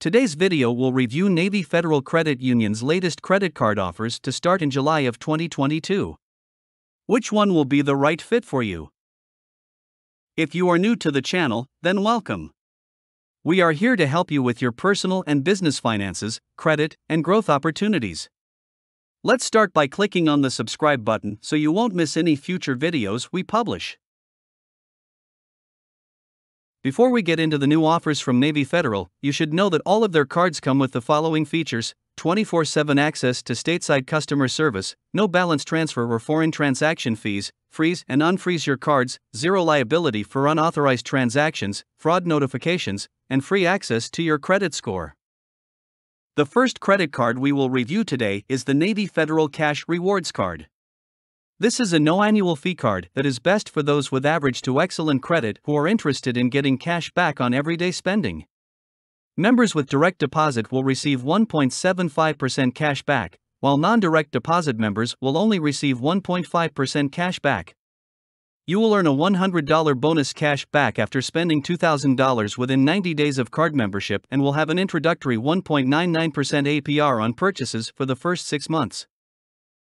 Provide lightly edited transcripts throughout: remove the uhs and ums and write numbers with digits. Today's video will review Navy Federal Credit Union's latest credit card offers to start in July of 2022. Which one will be the right fit for you? If you are new to the channel, then welcome. We are here to help you with your personal and business finances, credit, and growth opportunities. Let's start by clicking on the subscribe button so you won't miss any future videos we publish. Before we get into the new offers from Navy Federal, you should know that all of their cards come with the following features: 24/7 access to stateside customer service, no balance transfer or foreign transaction fees, freeze and unfreeze your cards, zero liability for unauthorized transactions, fraud notifications, and free access to your credit score. The first credit card we will review today is the Navy Federal Cash Rewards Card. This is a no-annual fee card that is best for those with average to excellent credit who are interested in getting cash back on everyday spending. Members with direct deposit will receive 1.75% cash back, while non-direct deposit members will only receive 1.5% cash back. You will earn a $100 bonus cash back after spending $2,000 within 90 days of card membership and will have an introductory 1.99% APR on purchases for the first 6 months.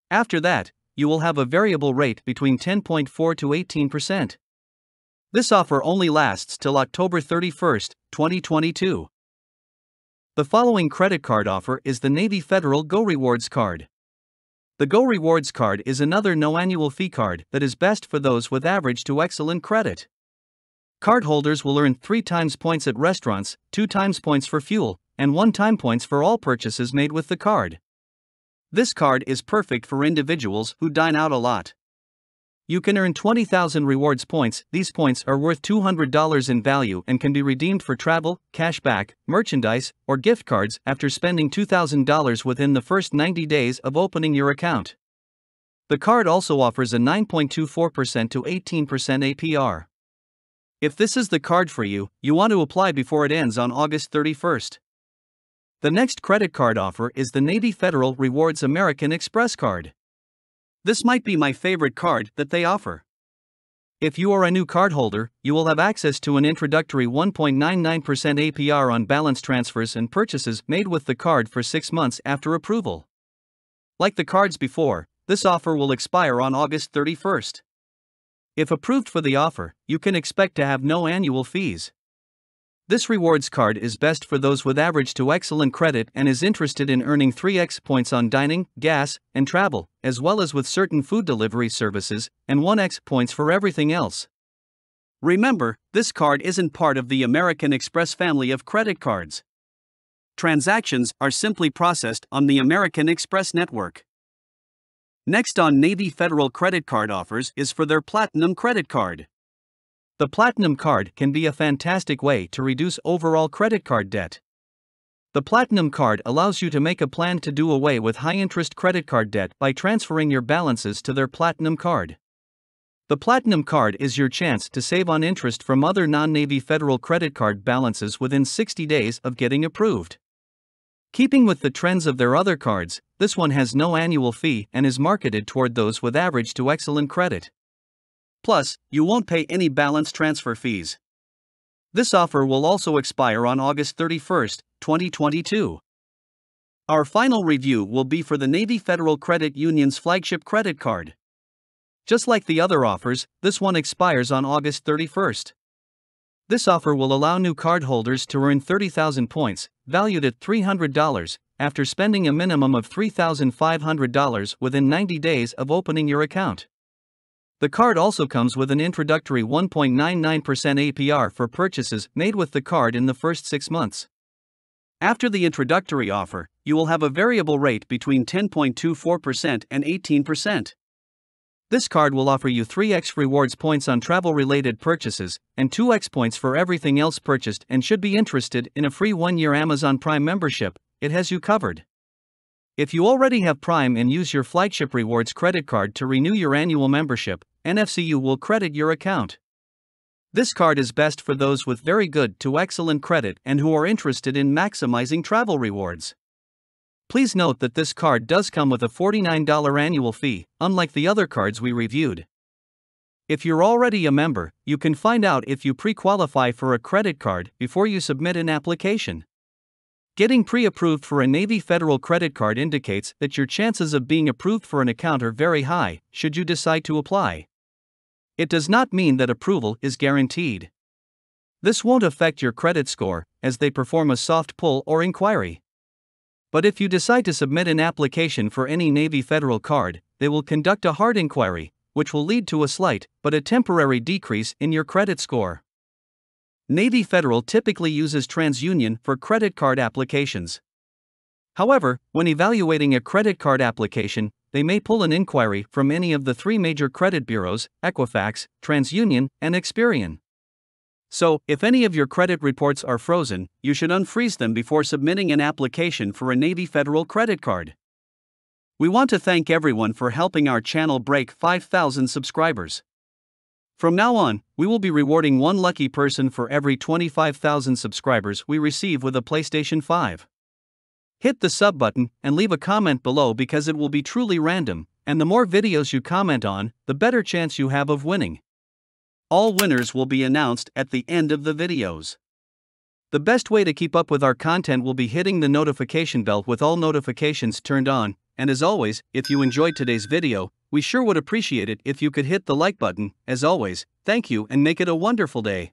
After that, you will have a variable rate between 10.4 to 18%. This offer only lasts till October 31, 2022. The following credit card offer is the Navy Federal Go Rewards Card. The Go Rewards Card is another no annual fee card that is best for those with average to excellent credit. Cardholders will earn 3 times points at restaurants, 2 times points for fuel, and 1 time points for all purchases made with the card. This card is perfect for individuals who dine out a lot. You can earn 20,000 rewards points. These points are worth $200 in value and can be redeemed for travel, cashback, merchandise, or gift cards after spending $2,000 within the first 90 days of opening your account. The card also offers a 9.24% to 18% APR. If this is the card for you, you want to apply before it ends on August 31st. The next credit card offer is the Navy Federal Rewards American Express Card. This might be my favorite card that they offer. If you are a new cardholder, you will have access to an introductory 1.99% APR on balance transfers and purchases made with the card for 6 months after approval. Like the cards before, this offer will expire on August 31st. If approved for the offer, you can expect to have no annual fees. This rewards card is best for those with average to excellent credit and is interested in earning 3x points on dining, gas, and travel, as well as with certain food delivery services, and 1x points for everything else. Remember, this card isn't part of the American Express family of credit cards. Transactions are simply processed on the American Express network. Next on Navy Federal credit card offers is for their Platinum Credit Card. The Platinum Card can be a fantastic way to reduce overall credit card debt. The Platinum Card allows you to make a plan to do away with high-interest credit card debt by transferring your balances to their Platinum Card. The Platinum Card is your chance to save on interest from other non-Navy Federal credit card balances within 60 days of getting approved. Keeping with the trends of their other cards, this one has no annual fee and is marketed toward those with average to excellent credit. Plus, you won't pay any balance transfer fees. This offer will also expire on August 31, 2022. Our final review will be for the Navy Federal Credit Union's flagship credit card. Just like the other offers, this one expires on August 31. This offer will allow new cardholders to earn 30,000 points, valued at $300, after spending a minimum of $3,500 within 90 days of opening your account. The card also comes with an introductory 1.99% APR for purchases made with the card in the first 6 months. After the introductory offer, you will have a variable rate between 10.24% and 18%. This card will offer you 3x rewards points on travel-related purchases and 2x points for everything else purchased, and should be interested in a free 1-year Amazon Prime membership. It has you covered. If you already have Prime and use your flagship rewards credit card to renew your annual membership, NFCU will credit your account. This card is best for those with very good to excellent credit and who are interested in maximizing travel rewards. Please note that this card does come with a $49 annual fee, unlike the other cards we reviewed. If you're already a member, you can find out if you pre-qualify for a credit card before you submit an application. Getting pre-approved for a Navy Federal credit card indicates that your chances of being approved for an account are very high, should you decide to apply. It does not mean that approval is guaranteed. This won't affect your credit score, as they perform a soft pull or inquiry. But if you decide to submit an application for any Navy Federal card, they will conduct a hard inquiry, which will lead to a slight but a temporary decrease in your credit score. Navy Federal typically uses TransUnion for credit card applications. However, when evaluating a credit card application, they may pull an inquiry from any of the three major credit bureaus, Equifax, TransUnion, and Experian. So, if any of your credit reports are frozen, you should unfreeze them before submitting an application for a Navy Federal credit card. We want to thank everyone for helping our channel break 5,000 subscribers. From now on, we will be rewarding one lucky person for every 25,000 subscribers we receive with a PlayStation 5. Hit the sub button and leave a comment below because it will be truly random, and the more videos you comment on, the better chance you have of winning. All winners will be announced at the end of the videos. The best way to keep up with our content will be hitting the notification bell with all notifications turned on, and as always, if you enjoyed today's video, we sure would appreciate it if you could hit the like button. As always, thank you and make it a wonderful day.